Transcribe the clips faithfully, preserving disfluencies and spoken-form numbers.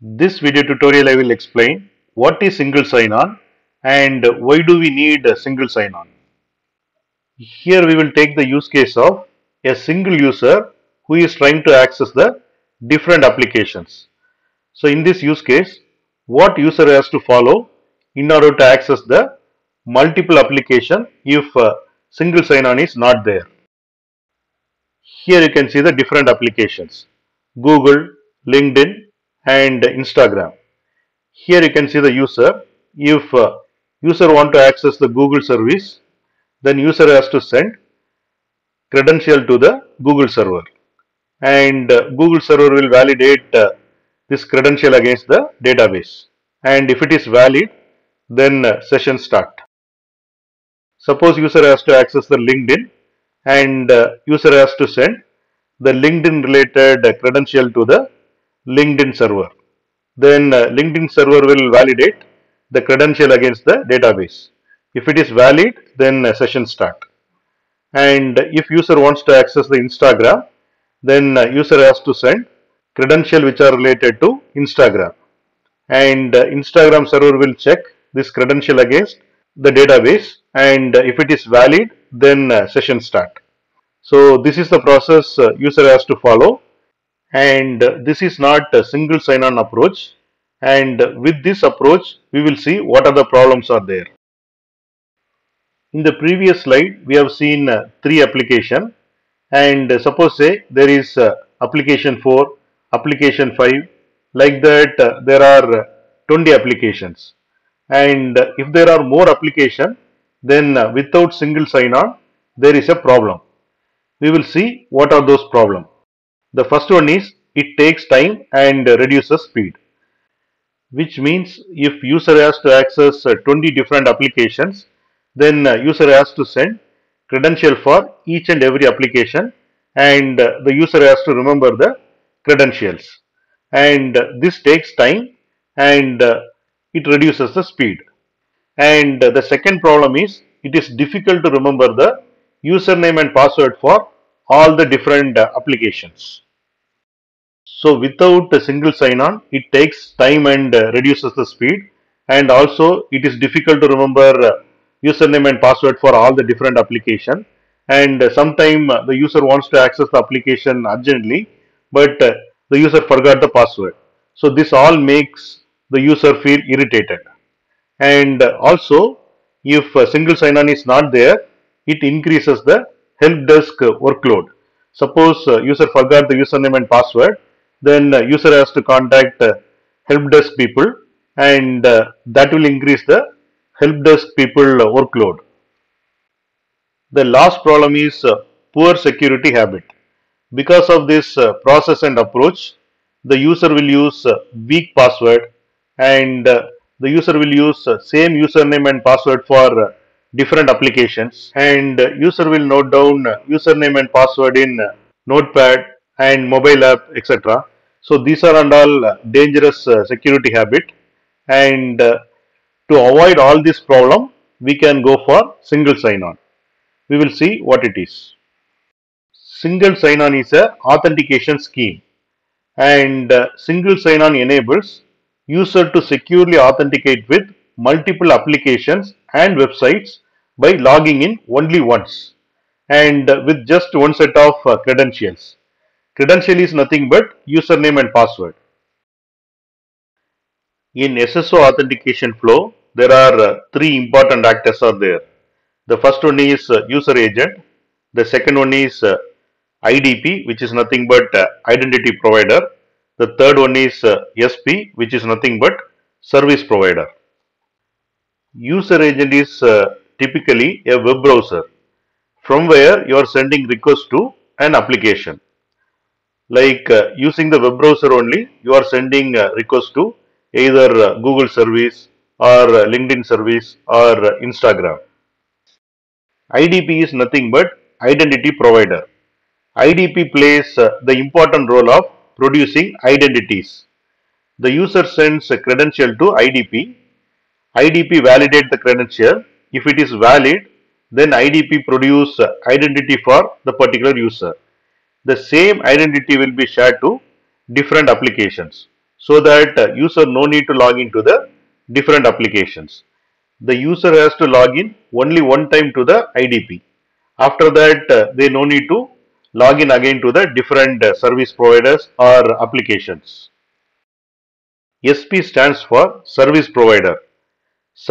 This video tutorial I will explain what is single sign-on and why do we need a single sign-on. Here we will take the use case of a single user who is trying to access the different applications. So in this use case, what user has to follow in order to access the multiple application if uh, single sign-on is not there. Here you can see the different applications: Google, LinkedIn and Instagram. Here you can see the user. If uh, user want to access the Google service, then user has to send credential to the Google server, and uh, Google server will validate uh, this credential against the database, and if it is valid, then uh, session start. Suppose user has to access the LinkedIn, and uh, user has to send the LinkedIn related uh, credential to the LinkedIn server. Then uh, LinkedIn server will validate the credential against the database. If it is valid, then uh, session start. And if user wants to access the Instagram, then uh, user has to send credential which are related to Instagram, and uh, Instagram server will check this credential against the database, and uh, if it is valid, then uh, session start. So this is the process uh, user has to follow, and uh, this is not a single sign-on approach, and uh, with this approach we will see what are the problems are there. In the previous slide we have seen uh, three application, and uh, suppose say there is uh, application four, application five, like that uh, there are uh, twenty applications, and uh, if there are more application, then uh, without single sign-on there is a problem. We will see what are those problems. The first one is it takes time and uh, reduces speed, which means if user has to access uh, twenty different applications, then uh, user has to send credential for each and every application, and uh, the user has to remember the credentials, and uh, this takes time and uh, it reduces the speed. And uh, the second problem is it is difficult to remember the username and password for all the different uh, applications. So without a single sign-on, it takes time and uh, reduces the speed, and also it is difficult to remember uh, username and password for all the different application, and uh, sometime uh, the user wants to access the application urgently, but uh, the user forgot the password. So this all makes the user feel irritated. And uh, also if uh, single sign-on is not there, it increases the help desk uh, workload. Suppose uh, user forgot the username and password, then uh, user has to contact uh, help desk people, and uh, that will increase the help desk people uh, workload. The last problem is uh, poor security habit. Because of this uh, process and approach, the user will use uh, weak password, and uh, the user will use uh, same username and password for uh, different applications, and uh, user will note down uh, username and password in uh, notepad and mobile app, et cetera. So these are and all uh, dangerous uh, security habit, and uh, to avoid all this problem, we can go for single sign-on. We will see what it is. Single sign-on is a authentication scheme, and uh, single sign-on enables user to securely authenticate with multiple applications and websites by logging in only once, and uh, with just one set of uh, credentials. Credential is nothing but username and password. In S S O authentication flow, there are uh, three important actors are there. The first one is uh, user agent. The second one is uh, I D P, which is nothing but uh, identity provider. The third one is uh, S P, which is nothing but service provider. User agent is uh, typically a web browser from where you are sending requests to an application. Like uh, using the web browser only, you are sending uh, requests to either uh, Google service or uh, LinkedIn service or uh, Instagram. I D P is nothing but identity provider. I D P plays uh, the important role of producing identities. The user sends a credential to I D P. I D P validates the credential. If it is valid, then I D P produces identity for the particular user. The same identity will be shared to different applications. so that uh, user no need to log into the different applications. The user has to log in only one time to the I D P. After that, uh, they no need to log in again to the different uh, service providers or applications. S P stands for service provider.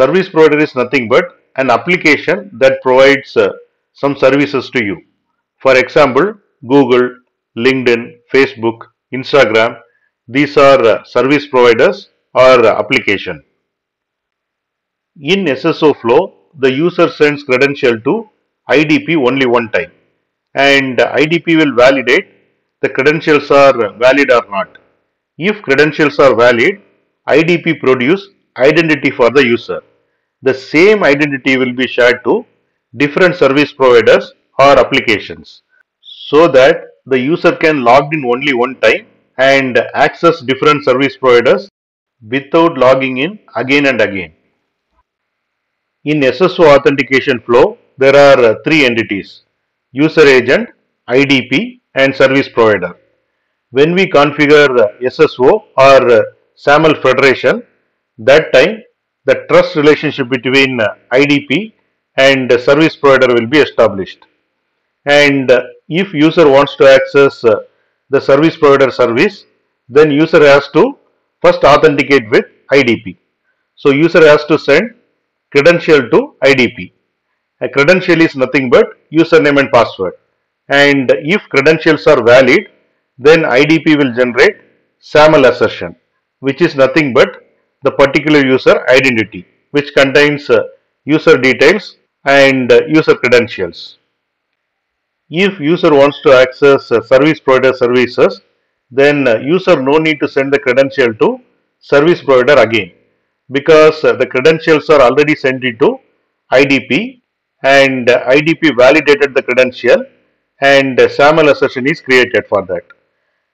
Service provider is nothing but an application that provides uh, some services to you. For example, Google, LinkedIn, Facebook, Instagram, these are uh, service providers or uh, application. In S S O flow, the user sends credential to I D P only one time, and I D P will validate the credentials are valid or not. If credentials are valid, I D P produce identity for the user. The same identity will be shared to different service providers or applications, so that the user can log in only one time and access different service providers without logging in again and again. In S S O authentication flow, there are three entities: user agent, I D P and service provider. When we configure S S O or SAML federation, that time the trust relationship between I D P and service provider will be established. And if user wants to access the service provider service, then user has to first authenticate with I D P. So user has to send credential to I D P. A credential is nothing but username and password, and if credentials are valid, then I D P will generate SAML assertion, which is nothing but the particular user identity, which contains uh, user details and uh, user credentials. If user wants to access uh, service provider services, then uh, user no need to send the credential to service provider again, because uh, the credentials are already sent to I D P, and I D P validated the credential and SAML assertion is created for that,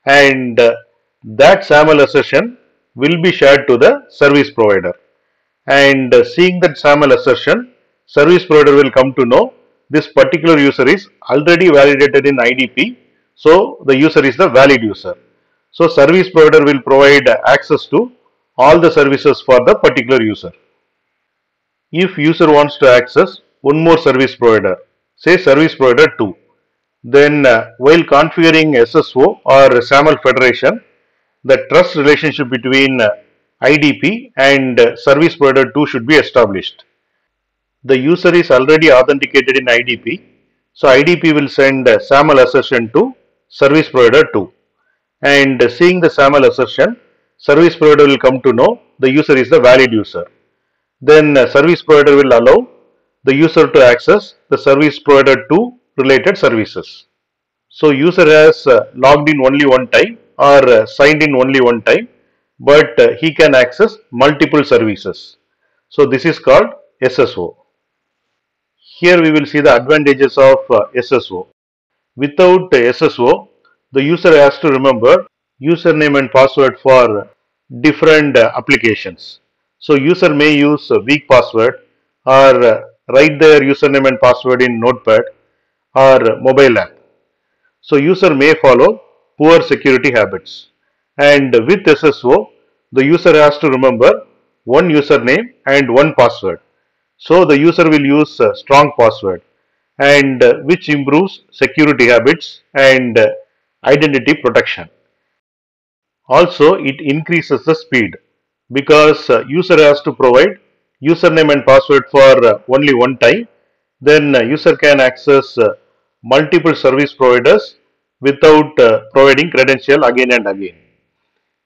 and that SAML assertion will be shared to the service provider, and seeing that SAML assertion, service provider will come to know this particular user is already validated in I D P, so the user is the valid user. So service provider will provide access to all the services for the particular user. If user wants to access one more service provider, say service provider two, then uh, while configuring S S O or SAML federation, the trust relationship between uh, I D P and uh, service provider two should be established. The user is already authenticated in I D P, so I D P will send uh, SAML assertion to service provider two, and uh, seeing the SAML assertion, service provider will come to know the user is the valid user. Then uh, service provider will allow the user to access the service provider two related services. So user has uh, logged in only one time or uh, signed in only one time, but uh, he can access multiple services. So this is called S S O. Here we will see the advantages of uh, S S O. Without uh, S S O, the user has to remember username and password for different uh, applications. So user may use uh, weak password or uh, write their username and password in Notepad or mobile app. So user may follow poor security habits, and with S S O, the user has to remember one username and one password. So the user will use a strong password, and uh, which improves security habits and uh, identity protection. Also, it increases the speed, because uh, user has to provide username and password for uh, only one time, then uh, user can access uh, multiple service providers without uh, providing credential again and again.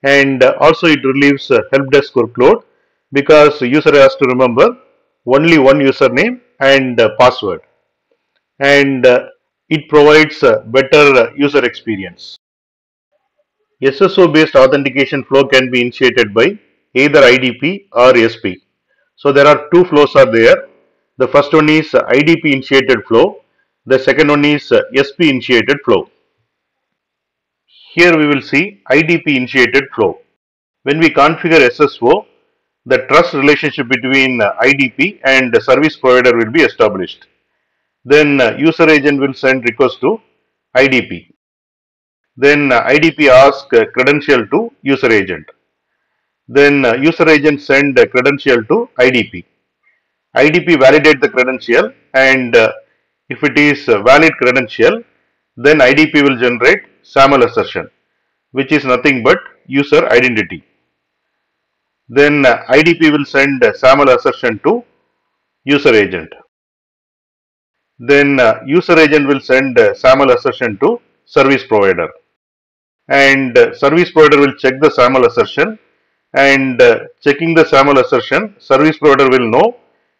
And uh, also it relieves uh, help desk workload, because user has to remember only one username and uh, password, and uh, it provides uh, better uh, user experience. S S O based authentication flow can be initiated by either I D P or S P. So there are two flows are there. The first one is I D P initiated flow. The second one is S P initiated flow. Here we will see I D P initiated flow. When we configure S S O, the trust relationship between I D P and service provider will be established. Then user agent will send request to I D P. Then I D P asks credential to user agent. Then uh, user agent send a credential to I D P. I D P validate the credential, and uh, if it is a valid credential, then I D P will generate SAML assertion, which is nothing but user identity. Then uh, I D P will send a SAML assertion to user agent. Then uh, user agent will send a SAML assertion to service provider, and uh, service provider will check the SAML assertion, and uh, checking the SAML assertion, service provider will know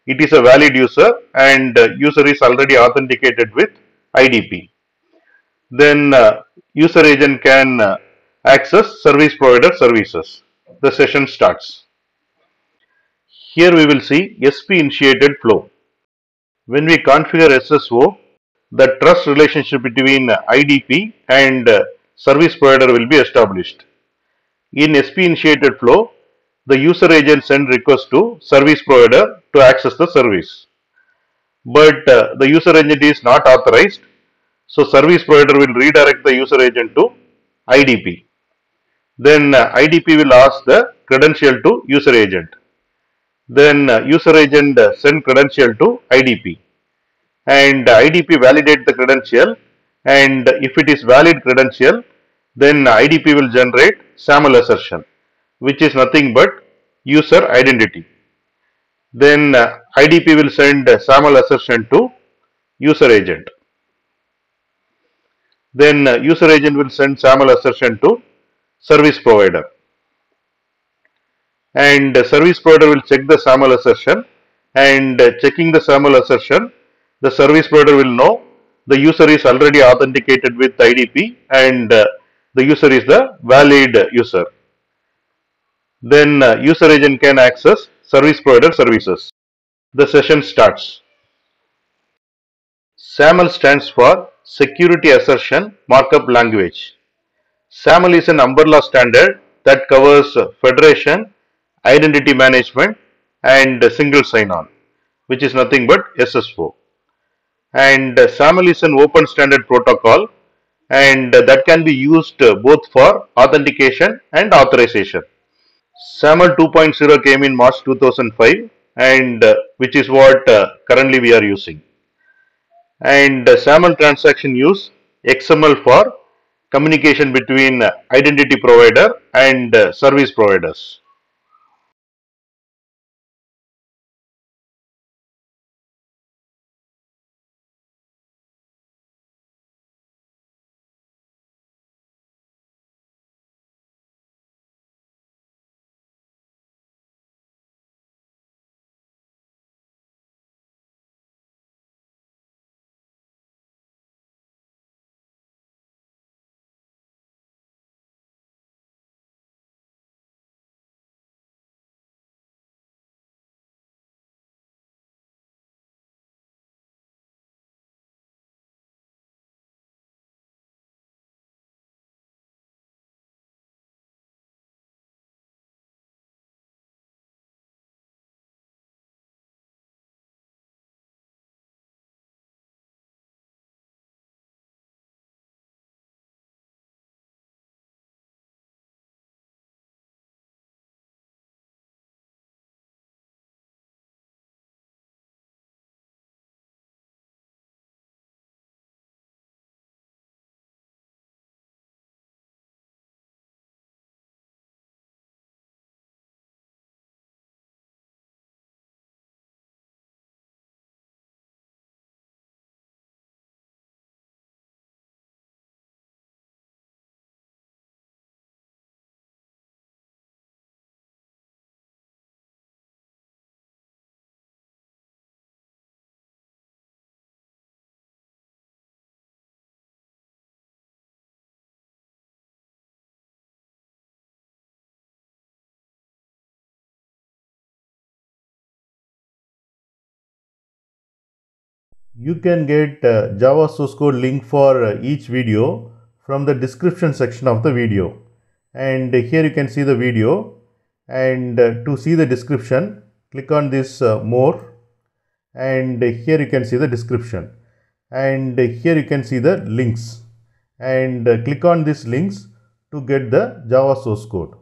it is a valid user and uh, user is already authenticated with I D P. Then uh, user agent can uh, access service provider services. The session starts. Here we will see S P initiated flow. When we configure S S O, the trust relationship between I D P and uh, service provider will be established. In S P initiated flow, the user agent send request to service provider to access the service. But uh, the user agent is not authorized, so service provider will redirect the user agent to I D P. Then uh, I D P will ask the credential to user agent. Then uh, user agent uh, send credential to I D P, and uh, I D P validate the credential, and uh, if it is valid credential, then uh, I D P will generate SAML assertion, which is nothing but user identity. Then uh, I D P will send uh, SAML assertion to user agent. Then uh, user agent will send SAML assertion to service provider, and uh, service provider will check the SAML assertion, and uh, checking the SAML assertion, the service provider will know the user is already authenticated with I D P, and uh, the user is the valid user. Then uh, user agent can access service provider services. The session starts. SAML stands for Security Assertion Markup Language. SAML is an umbrella standard that covers federation, identity management, and single sign-on, which is nothing but S S O. And SAML is an open standard protocol, and that can be used both for authentication and authorization. SAML two point oh came in March two thousand five, and which is what currently we are using. And SAML transaction use X M L for communication between identity provider and service providers. You can get uh, Java source code link for uh, each video from the description section of the video, and uh, here you can see the video, and uh, to see the description click on this uh, more, and uh, here you can see the description, and uh, here you can see the links, and uh, click on these links to get the Java source code.